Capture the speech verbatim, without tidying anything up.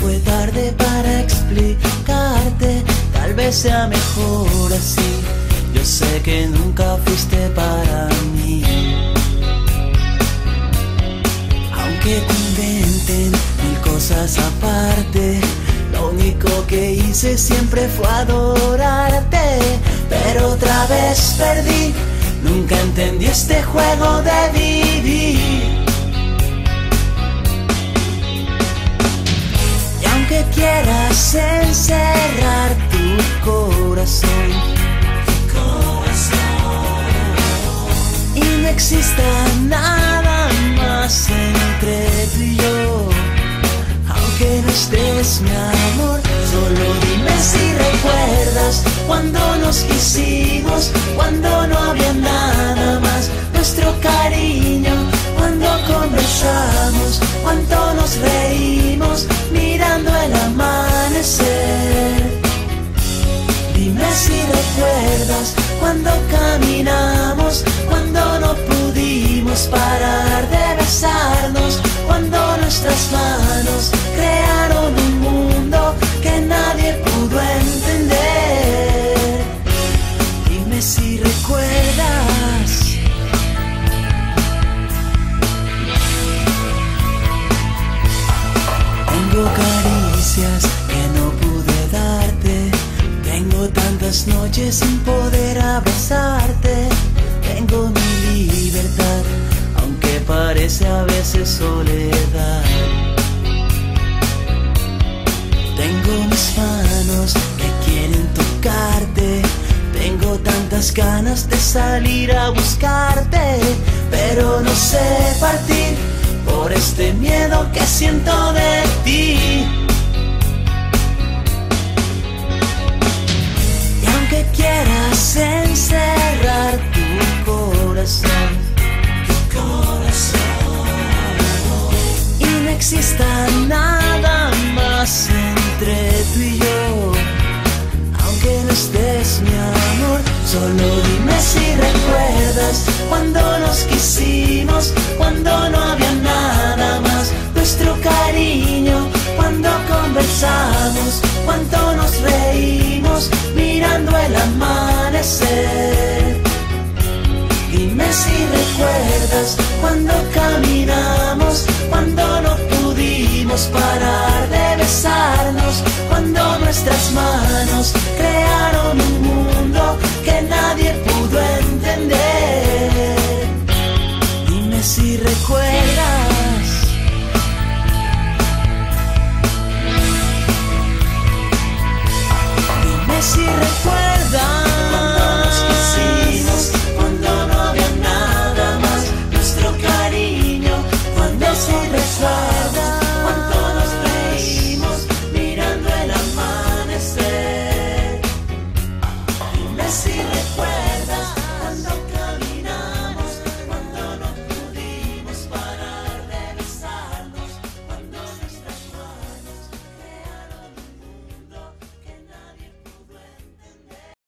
Fue tarde para explicarte, tal vez sea mejor así. Yo sé que nunca fuiste para mí. Aunque te inventen mil cosas aparte, lo único que hice siempre fue adorarte. Pero otra vez perdí, nunca entendí este juego de vivir. Que quieras encerrar tu corazón, tu corazón, y no exista nada más entre tú y yo. Aunque no estés, mi amor, solo dime si recuerdas cuando nos quisimos, cuando no había nada más, nuestro cariño, cuando conversamos, cuánto nos reímos mirando el amanecer. Dime si recuerdas cuando caminamos, cuando no pudimos parar de besarnos, cuando nuestras manos crearon un mundo que nadie pudo entender. Dime si recuerdas. Tengo caricias que no pude darte, tengo tantas noches sin poder abrazarte, tengo mi libertad, aunque parece a veces soledad. Tengo mis manos que quieren tocarte, tengo tantas ganas de salir a buscarte, pero no sé partir por este miedo que siento de ti. Y aunque quieras encerrar tu corazón, tu corazón, y no exista nada más entre tú y yo. Aunque no estés, mi amor, solo dime si recuerdas cuando nos quisimos, cuando no había nada más, nuestro cariño, cuando conversamos, cuánto nos reímos mirando el amanecer. Dime si recuerdas cuando caminamos, cuando no pudimos parar de besarnos, cuando nuestras manos crearon un mundo